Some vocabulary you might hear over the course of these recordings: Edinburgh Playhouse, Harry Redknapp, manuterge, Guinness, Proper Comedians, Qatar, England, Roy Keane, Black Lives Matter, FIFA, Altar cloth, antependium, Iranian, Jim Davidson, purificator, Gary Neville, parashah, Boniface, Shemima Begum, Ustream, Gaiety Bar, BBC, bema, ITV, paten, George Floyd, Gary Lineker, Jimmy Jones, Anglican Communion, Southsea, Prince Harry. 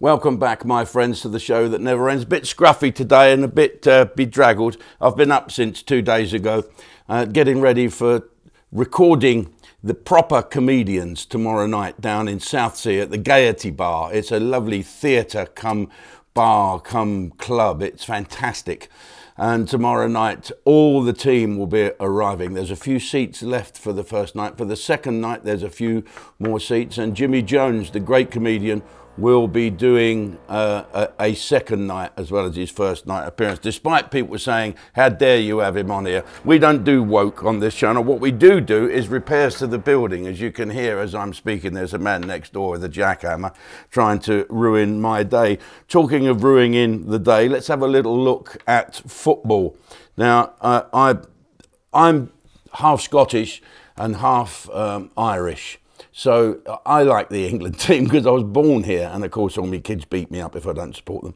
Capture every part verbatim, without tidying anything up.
Welcome back, my friends, to the show that never ends. A bit scruffy today and a bit uh, bedraggled. I've been up since two days ago, uh, getting ready for recording the proper comedians tomorrow night down in Southsea at the Gaiety Bar. It's a lovely theatre come bar come club. It's fantastic. And tomorrow night, all the team will be arriving. There's a few seats left for the first night. For the second night, there's a few more seats. And Jimmy Jones, the great comedian, will be doing uh, a, a second night as well as his first night appearance, despite people saying, how dare you have him on here. We don't do woke on this channel. What we do do is repairs to the building. As you can hear as I'm speaking, there's a man next door with a jackhammer trying to ruin my day. Talking of ruining the day, let's have a little look at football. Now, uh, I, I'm half Scottish and half um, Irish. So I like the England team because I was born here. And of course, all my kids beat me up if I don't support them.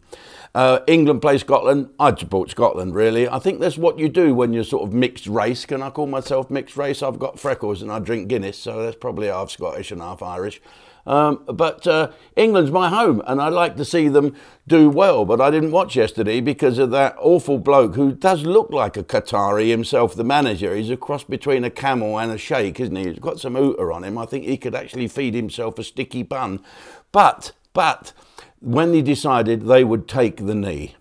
Uh, England play Scotland. I'd support Scotland, really. I think that's what you do when you're sort of mixed race. Can I call myself mixed race? I've got freckles and I drink Guinness. So that's probably half Scottish and half Irish. Um, but uh, England's my home and I like to see them do well. But I didn't watch yesterday because of that awful bloke who does look like a Qatari himself, the manager. He's a cross between a camel and a sheik, isn't he? He's got some ooter on him. I think he could actually feed himself a sticky bun. But, but, when he decided they would take the knee.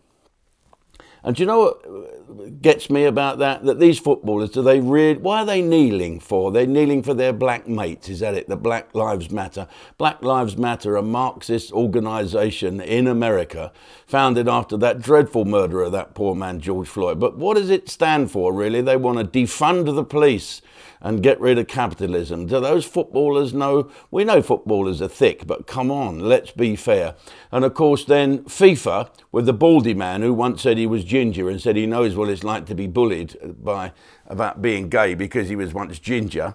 And do you know what gets me about that? That these footballers, do they really, why are they kneeling for? They're kneeling for their black mates, is that it? The Black Lives Matter. Black Lives Matter, a Marxist organisation in America, founded after that dreadful murder of that poor man, George Floyd. But what does it stand for, really? They want to defund the police and get rid of capitalism. Do those footballers know? We know footballers are thick, but come on, let's be fair. And of course then FIFA, with the baldy man who once said he was ginger and said he knows what it's like to be bullied by about being gay because he was once ginger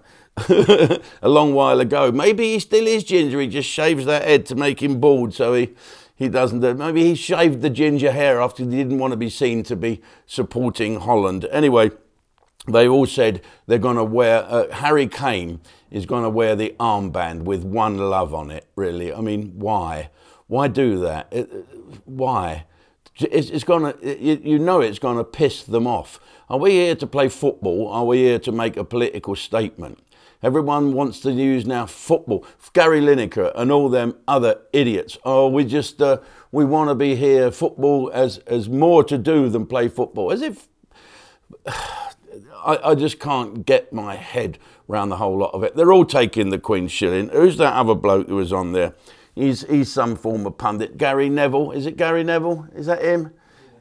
a long while ago. Maybe he still is ginger, he just shaves that head to make him bald so he... He doesn't. Maybe he shaved the ginger hair after he didn't want to be seen to be supporting Holland. Anyway, they all said they're going to wear, uh, Harry Kane is going to wear the armband with one love on it, really. I mean, why? Why do that? It, why? It's, it's going to, it, you know it's going to piss them off. Are we here to play football? Are we here to make a political statement? Everyone wants to use now football, Gary Lineker and all them other idiots. Oh, we just, uh, we want to be here, football as, as more to do than play football. As if, I, I just can't get my head round the whole lot of it. They're all taking the Queen's shilling. Who's that other bloke who was on there? He's, he's some form of pundit. Gary Neville, is it Gary Neville? Is that him?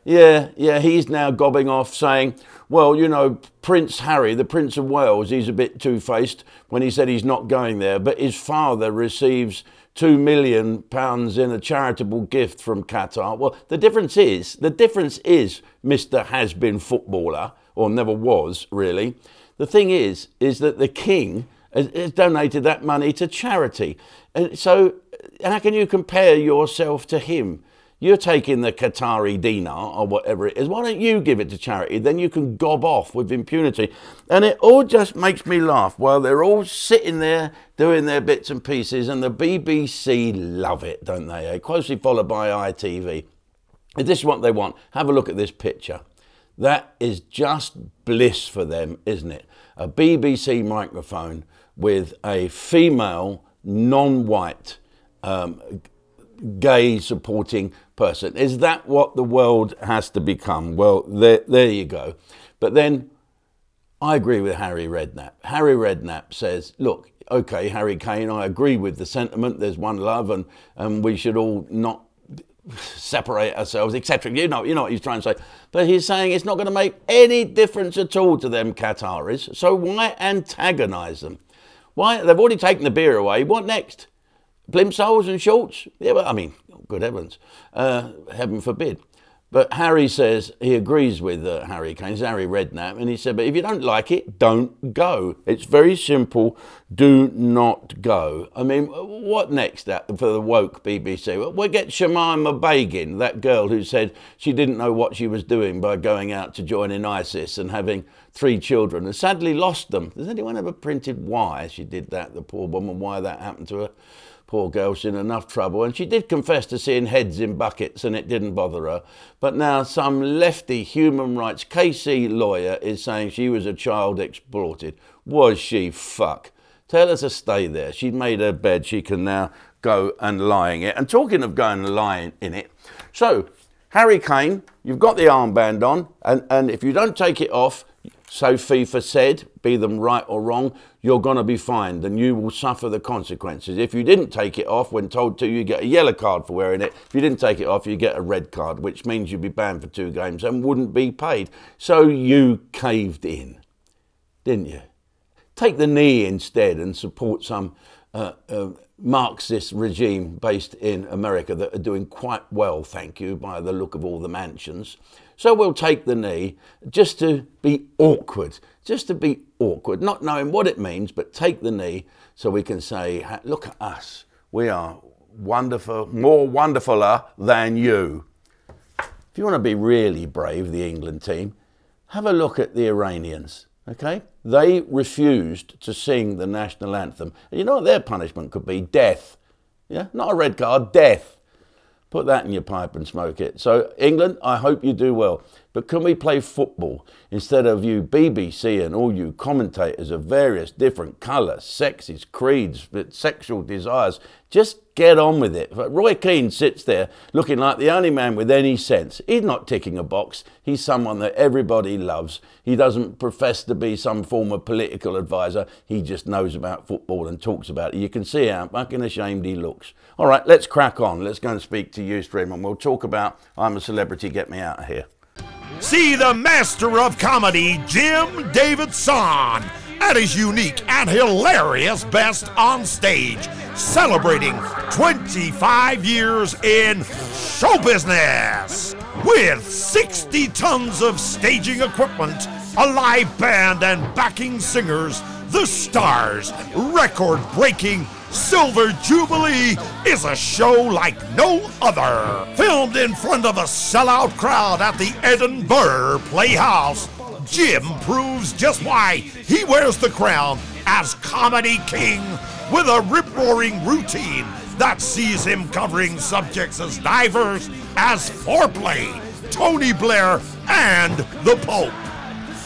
Yeah, yeah, he's now gobbing off saying, well, you know, Prince Harry, the Prince of Wales, he's a bit two-faced when he said he's not going there, but his father receives two million pounds in a charitable gift from Qatar. Well, the difference is, the difference is Mister Has-Been Footballer, or never was, really. The thing is, is that the king has donated that money to charity. And so how can you compare yourself to him? You're taking the Qatari dinar or whatever it is. Why don't you give it to charity? Then you can gob off with impunity. And it all just makes me laugh. Well, they're all sitting there doing their bits and pieces and the B B C love it, don't they? Eh? Closely followed by I T V. If this is what they want, have a look at this picture. That is just bliss for them, isn't it? A B B C microphone with a female, non-white, um, gay supporting person. Is that what the world has to become? Well, there, there you go. But then I agree with Harry Redknapp. Harry Redknapp says, look, okay, Harry Kane, I agree with the sentiment. There's one love and, and we should all not separate ourselves, et cetera. You know, you know what he's trying to say. But he's saying it's not going to make any difference at all to them Qataris. So why antagonise them? Why? They've already taken the beer away. What next? Blimsoles and shorts? Yeah, well, I mean, good heavens, uh, heaven forbid. But Harry says he agrees with uh, Harry Kane, Harry Redknapp, and he said, but if you don't like it, don't go. It's very simple, do not go. I mean, what next for the woke B B C? Well, we'll get Shemima Begum, that girl who said she didn't know what she was doing by going out to join in ISIS and having three children and sadly lost them. Does anyone ever printed why she did that, the poor woman, why that happened to her? Poor girl, she's in enough trouble. And she did confess to seeing heads in buckets and it didn't bother her. But now some lefty human rights K C lawyer is saying she was a child exploited. Was she? Fuck. Tell her to stay there. She'd made her bed. She can now go and lie in it. And talking of going and lying in it, so Harry Kane, you've got the armband on, and, and if you don't take it off, so FIFA said, be them right or wrong, you're going to be fined and you will suffer the consequences. If you didn't take it off when told to, you get a yellow card for wearing it. If you didn't take it off, you get a red card, which means you'd be banned for two games and wouldn't be paid. So you caved in, didn't you? Take the knee instead and support some uh, uh, Marxist regime based in America that are doing quite well, thank you, by the look of all the mansions. So we'll take the knee just to be awkward, just to be awkward, not knowing what it means, but take the knee so we can say, look at us, we are wonderful, more wonderfuler than you. If you want to be really brave, the England team, have a look at the Iranians. Okay, they refused to sing the national anthem. And you know what their punishment could be? Death. Yeah, not a red card, death. Put that in your pipe and smoke it. So England, I hope you do well. But can we play football instead of you B B C and all you commentators of various different colours, sexes, creeds, sexual desires? Just get on with it. Roy Keane sits there looking like the only man with any sense. He's not ticking a box. He's someone that everybody loves. He doesn't profess to be some form of political advisor. He just knows about football and talks about it. You can see how fucking ashamed he looks. All right, let's crack on. Let's go and speak to Ustream and we'll talk about I'm a Celebrity, Get Me Out of Here. See the master of comedy, Jim Davidson, at his unique and hilarious best on stage, celebrating twenty-five years in show business. With sixty tons of staging equipment, a live band and backing singers, the Star's record-breaking Silver Jubilee is a show like no other. Filmed in front of a sellout crowd at the Edinburgh Playhouse, Jim proves just why he wears the crown as comedy king with a rip-roaring routine that sees him covering subjects as diverse as foreplay, Tony Blair, and the Pope.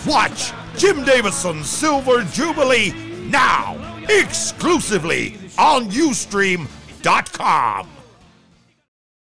Watch Jim Davidson's Silver Jubilee now, exclusively on Ustream dot com.